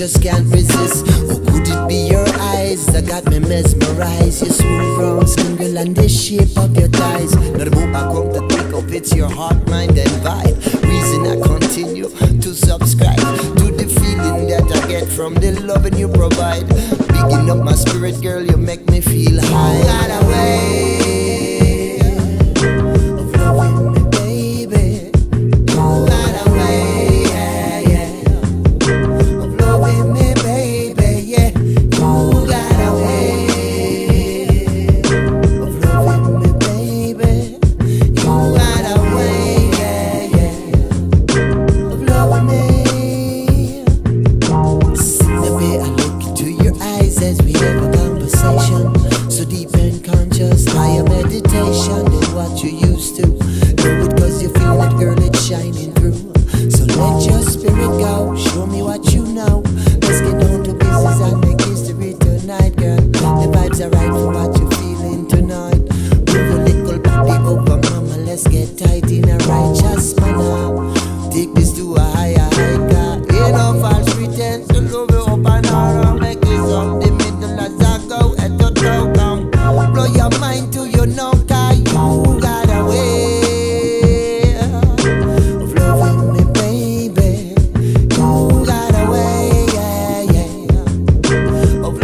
just can't resist. Or could it be your eyes that got me mesmerized? Your smooth brown skin, girl, and the shape of your thighs. Not a move I come to pick up, it's your heart, mind and vibe. Reason I continue to subscribe to the feeling that I get from the loving you provide. Picking up my spirit, girl, you make me feel high. Got away.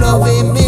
Loving me.